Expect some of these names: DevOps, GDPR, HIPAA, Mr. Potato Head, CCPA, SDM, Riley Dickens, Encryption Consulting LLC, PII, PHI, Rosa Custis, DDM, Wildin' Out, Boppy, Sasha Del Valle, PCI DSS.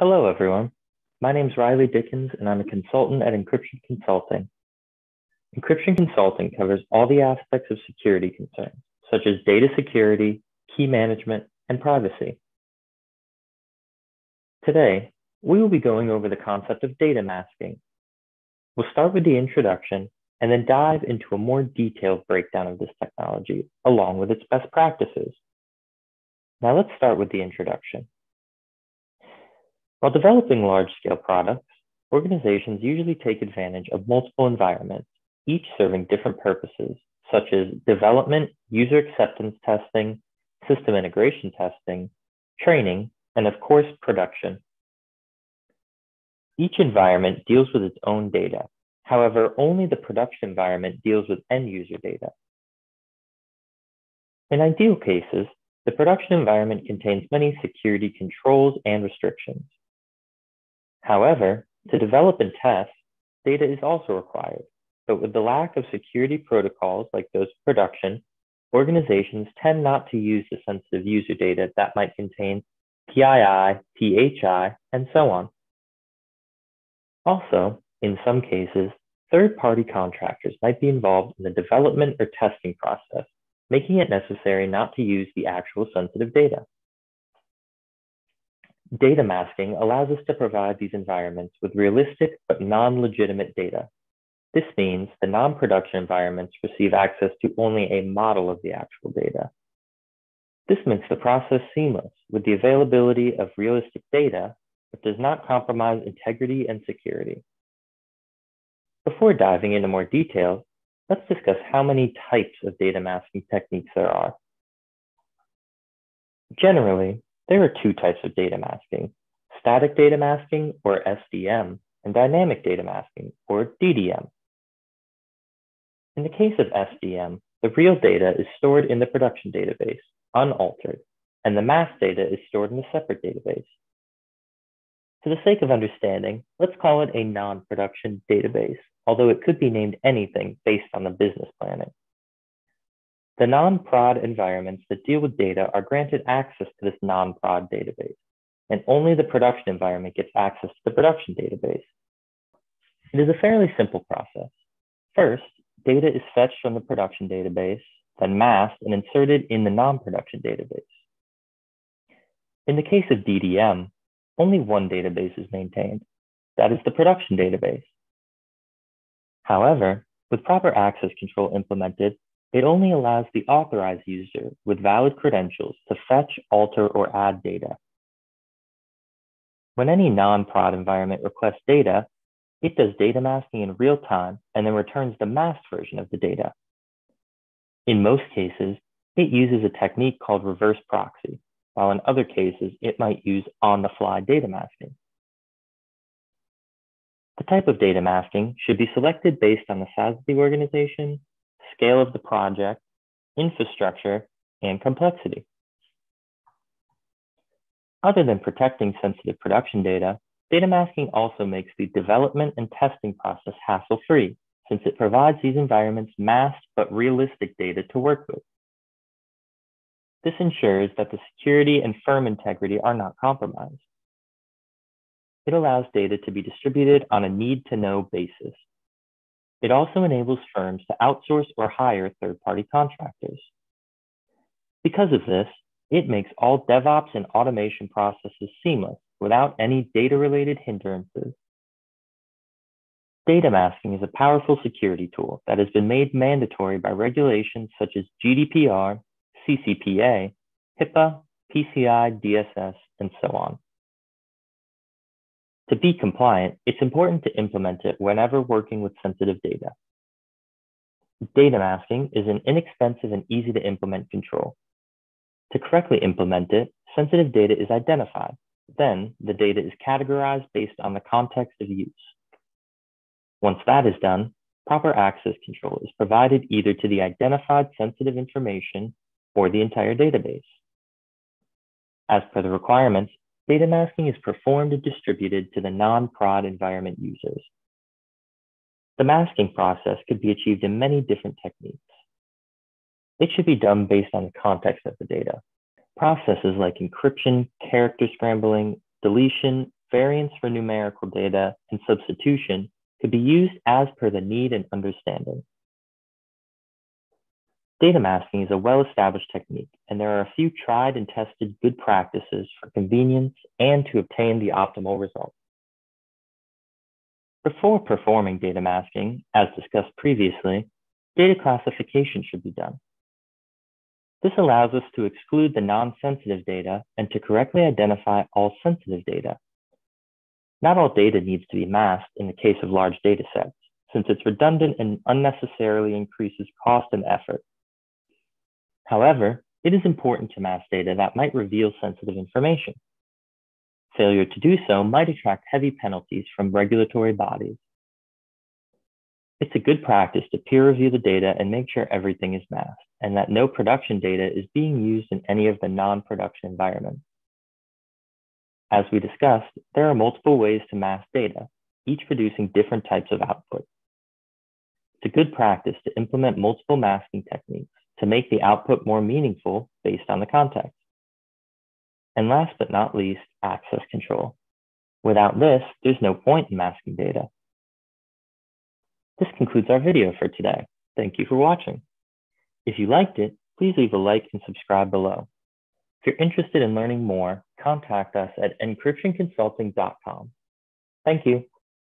Hello, everyone. My name is Riley Dickens, and I'm a consultant at Encryption Consulting. Encryption Consulting covers all the aspects of security concerns, such as data security, key management, and privacy. Today, we will be going over the concept of data masking. We'll start with the introduction and then dive into a more detailed breakdown of this technology, along with its best practices. Now, let's start with the introduction. While developing large-scale products, organizations usually take advantage of multiple environments, each serving different purposes, such as development, user acceptance testing, system integration testing, training, and of course, production. Each environment deals with its own data. However, only the production environment deals with end-user data. In ideal cases, the production environment contains many security controls and restrictions. However, to develop and test, data is also required, but with the lack of security protocols like those of production, organizations tend not to use the sensitive user data that might contain PII, PHI, and so on. Also, in some cases, third-party contractors might be involved in the development or testing process, making it necessary not to use the actual sensitive data. Data masking allows us to provide these environments with realistic but non-legitimate data. This means the non-production environments receive access to only a model of the actual data. This makes the process seamless with the availability of realistic data, but does not compromise integrity and security. Before diving into more details, let's discuss how many types of data masking techniques there are. Generally, there are two types of data masking: static data masking, or SDM, and dynamic data masking, or DDM. In the case of SDM, the real data is stored in the production database, unaltered, and the mask data is stored in a separate database. For the sake of understanding, let's call it a non-production database, although it could be named anything based on the business planning. The non-prod environments that deal with data are granted access to this non-prod database, and only the production environment gets access to the production database. It is a fairly simple process. First, data is fetched from the production database, then masked and inserted in the non-production database. In the case of DDM, only one database is maintained. That is the production database. However, with proper access control implemented, it only allows the authorized user with valid credentials to fetch, alter, or add data. When any non-prod environment requests data, it does data masking in real time and then returns the masked version of the data. In most cases, it uses a technique called reverse proxy, while in other cases, it might use on-the-fly data masking. The type of data masking should be selected based on the size of the organization, scale of the project, infrastructure, and complexity. Other than protecting sensitive production data, data masking also makes the development and testing process hassle-free, since it provides these environments masked but realistic data to work with. This ensures that the security and firm integrity are not compromised. It allows data to be distributed on a need-to-know basis. It also enables firms to outsource or hire third-party contractors. Because of this, it makes all DevOps and automation processes seamless without any data-related hindrances. Data masking is a powerful security tool that has been made mandatory by regulations such as GDPR, CCPA, HIPAA, PCI DSS, and so on. To be compliant, it's important to implement it whenever working with sensitive data. Data masking is an inexpensive and easy-to-implement control. To correctly implement it, sensitive data is identified. Then the data is categorized based on the context of use. Once that is done, proper access control is provided either to the identified sensitive information or the entire database. As per the requirements, data masking is performed and distributed to the non-prod environment users. The masking process could be achieved in many different techniques. It should be done based on the context of the data. Processes like encryption, character scrambling, deletion, variance for numerical data, and substitution could be used as per the need and understanding. Data masking is a well-established technique, and there are a few tried and tested good practices for convenience and to obtain the optimal result. Before performing data masking, as discussed previously, data classification should be done. This allows us to exclude the non-sensitive data and to correctly identify all sensitive data. Not all data needs to be masked in the case of large data sets, since it's redundant and unnecessarily increases cost and effort. However, it is important to mask data that might reveal sensitive information. Failure to do so might attract heavy penalties from regulatory bodies. It's a good practice to peer review the data and make sure everything is masked and that no production data is being used in any of the non-production environments. As we discussed, there are multiple ways to mask data, each producing different types of output. It's a good practice to implement multiple masking techniques to make the output more meaningful based on the context. And last but not least, access control. Without this, there's no point in masking data. This concludes our video for today. Thank you for watching. If you liked it, please leave a like and subscribe below. If you're interested in learning more, contact us at encryptionconsulting.com. Thank you.